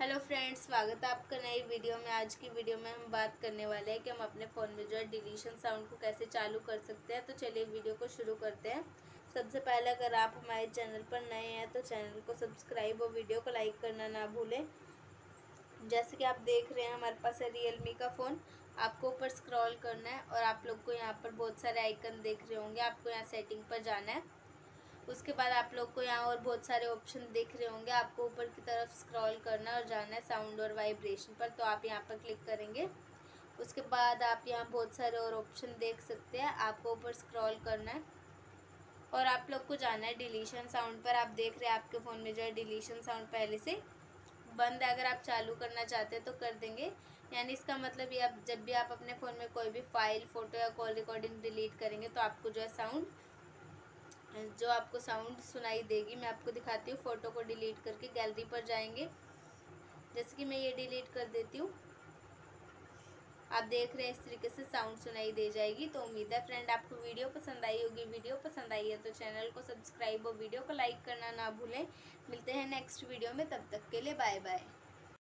Hello friends, स्वागत है आपका नई वीडियो में। आज की वीडियो में हम बात करने वाले हैं कि हम अपने फ़ोन में जो है डिलीशन साउंड को कैसे चालू कर सकते हैं। तो चलिए वीडियो को शुरू करते हैं। सबसे पहले अगर आप हमारे चैनल पर नए हैं तो चैनल को सब्सक्राइब और वीडियो को लाइक करना ना भूलें। जैसे कि आप देख रहे हैं हमारे पास है रियलमी का फ़ोन। आपको ऊपर स्क्रॉल करना है और आप लोग को यहाँ पर बहुत सारे आइकन देख रहे होंगे। आपको यहाँ सेटिंग पर जाना है। उसके बाद आप लोग को यहाँ और बहुत सारे ऑप्शन दिख रहे होंगे। आपको ऊपर की तरफ स्क्रॉल करना और जाना है साउंड और वाइब्रेशन पर, तो आप यहाँ पर क्लिक करेंगे। उसके बाद आप यहाँ बहुत सारे और ऑप्शन देख सकते हैं। आपको ऊपर स्क्रॉल करना है और आप लोग को जाना है डिलीशन साउंड पर। आप देख रहे हैं आपके फ़ोन में जो है डिलीशन साउंड पहले से बंद है। अगर आप चालू करना चाहते हैं तो कर देंगे। यानी इसका मतलब ये, आप जब भी आप अपने फ़ोन में कोई भी फाइल, फ़ोटो या कॉल रिकॉर्डिंग डिलीट करेंगे तो आपको जो है साउंड सुनाई देगी। मैं आपको दिखाती हूँ। फ़ोटो को डिलीट करके गैलरी पर जाएंगे। जैसे कि मैं ये डिलीट कर देती हूँ, आप देख रहे हैं इस तरीके से साउंड सुनाई दे जाएगी। तो उम्मीद है फ्रेंड आपको वीडियो पसंद आई होगी। वीडियो पसंद आई है तो चैनल को सब्सक्राइब और वीडियो को लाइक करना ना भूलें। मिलते हैं नेक्स्ट वीडियो में, तब तक के लिए बाय बाय।